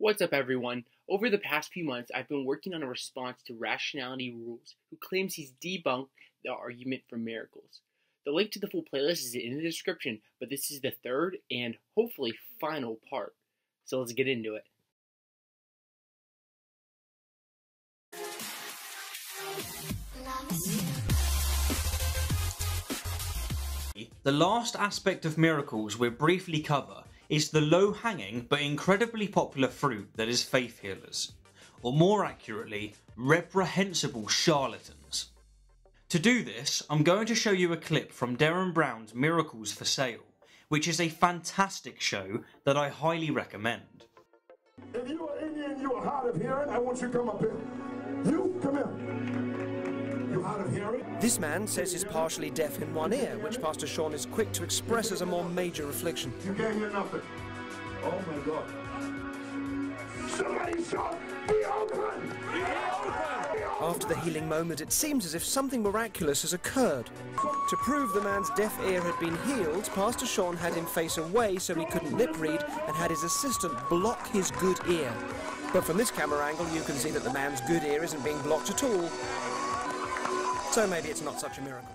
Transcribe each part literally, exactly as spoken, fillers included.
What's up, everyone? Over the past few months, I've been working on a response to Rationality Rules, who claims he's debunked the argument for miracles. The link to the full playlist is in the description, but this is the third and hopefully final part. So let's get into it. The last aspect of miracles we'll briefly cover is the low-hanging but incredibly popular fruit that is faith healers, or more accurately, reprehensible charlatans. To do this, I'm going to show you a clip from Darren Brown's Miracles for Sale, which is a fantastic show that I highly recommend. If you are Indian, you are hard of hearing, I want you to come up here. You, come here. You hard of hearing? This man says he's partially deaf in one ear, which Pastor Sean is quick to express as a more major affliction. You can't hear nothing. Oh my God. Somebody shout, be open! Be open! After the healing moment, it seems as if something miraculous has occurred. To prove the man's deaf ear had been healed, Pastor Sean had him face away so he couldn't lip-read and had his assistant block his good ear. But from this camera angle, you can see that the man's good ear isn't being blocked at all. So maybe it's not such a miracle.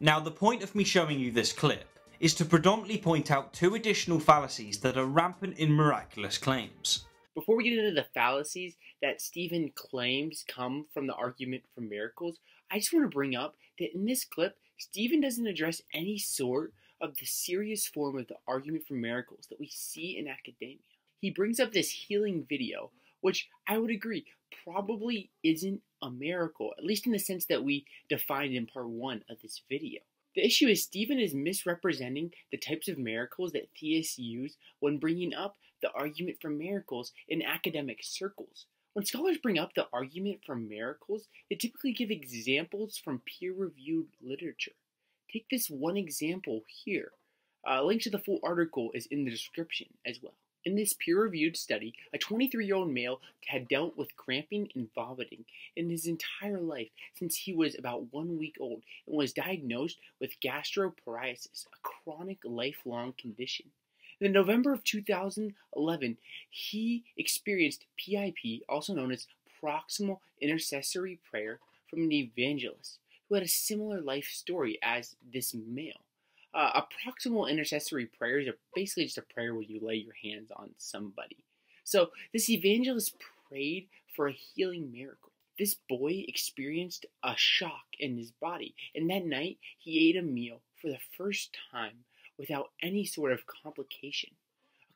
Now, the point of me showing you this clip is to predominantly point out two additional fallacies that are rampant in miraculous claims. Before we get into the fallacies that Stephen claims come from the argument for miracles, I just want to bring up that in this clip, Stephen doesn't address any sort of the serious form of the argument for miracles that we see in academia. He brings up this healing video, which I would agree probably isn't a miracle, at least in the sense that we defined in part one of this video. The issue is Stephen is misrepresenting the types of miracles that theists use when bringing up the argument for miracles in academic circles. When scholars bring up the argument for miracles, they typically give examples from peer-reviewed literature. Take this one example here. A uh, link to the full article is in the description as well. In this peer-reviewed study, a twenty-three-year-old male had dealt with cramping and vomiting in his entire life since he was about one week old and was diagnosed with gastroparesis, a chronic lifelong condition. In November of two thousand eleven, he experienced P I P, also known as proximal intercessory prayer, from an evangelist who had a similar life story as this male. Uh, a proximal intercessory prayer is basically just a prayer where you lay your hands on somebody. So this evangelist prayed for a healing miracle. This boy experienced a shock in his body, and that night he ate a meal for the first time without any sort of complication.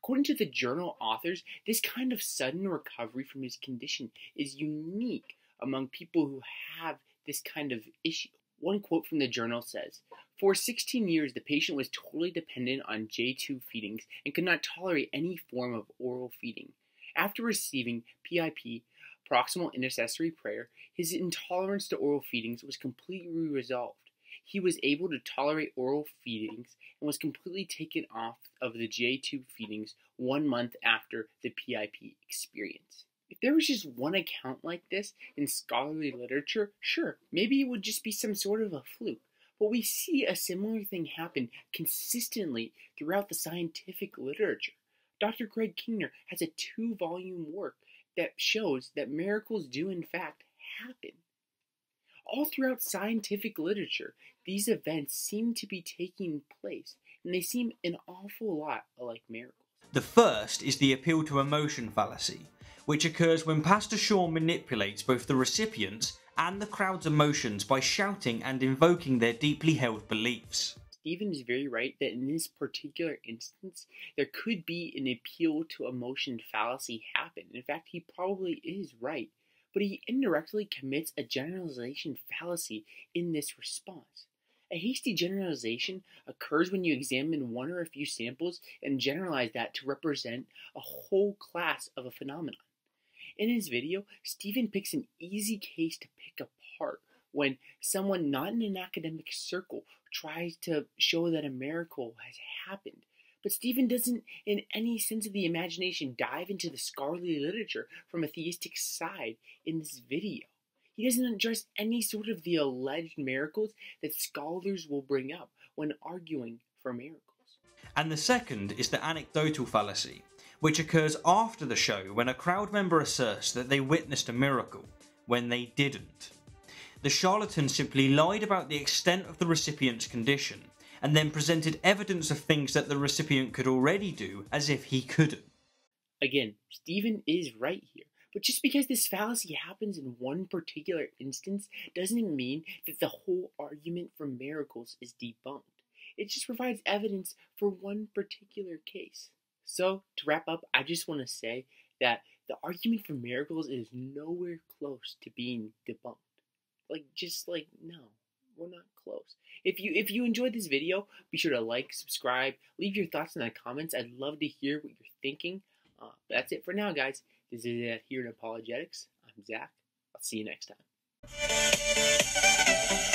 According to the journal authors, this kind of sudden recovery from his condition is unique among people who have this kind of issue. One quote from the journal says, "For sixteen years, the patient was totally dependent on J tube feedings and could not tolerate any form of oral feeding. After receiving P I P, proximal intercessory prayer, his intolerance to oral feedings was completely resolved. He was able to tolerate oral feedings and was completely taken off of the J tube feedings one month after the P I P experience." If there was just one account like this in scholarly literature, sure, maybe it would just be some sort of a fluke. But we see a similar thing happen consistently throughout the scientific literature. Doctor Craig Keener has a two-volume work that shows that miracles do in fact happen. All throughout scientific literature, these events seem to be taking place, and they seem an awful lot like miracles. The first is the appeal to emotion fallacy, which occurs when Pastor Sean manipulates both the recipients and the crowd's emotions by shouting and invoking their deeply held beliefs. Stephen is very right that in this particular instance, there could be an appeal to emotion fallacy happen. In fact, he probably is right, but he indirectly commits a generalization fallacy in this response. A hasty generalization occurs when you examine one or a few samples and generalize that to represent a whole class of a phenomenon. In his video, Stephen picks an easy case to pick apart when someone not in an academic circle tries to show that a miracle has happened. But Stephen doesn't, in any sense of the imagination, dive into the scholarly literature from a theistic side in this video. He doesn't address any sort of the alleged miracles that scholars will bring up when arguing for miracles. And the second is the anecdotal fallacy, which occurs after the show when a crowd member asserts that they witnessed a miracle when they didn't. The charlatan simply lied about the extent of the recipient's condition and then presented evidence of things that the recipient could already do as if he couldn't. Again, Stephen is right here. But just because this fallacy happens in one particular instance doesn't mean that the whole argument for miracles is debunked. It just provides evidence for one particular case. So, to wrap up, I just want to say that the argument for miracles is nowhere close to being debunked. Like, just like, no, we're not close. If you if you enjoyed this video, be sure to like, subscribe, leave your thoughts in the comments. I'd love to hear what you're thinking. Uh, that's it for now, guys. This is Adherent Apologetics. I'm Zach. I'll see you next time.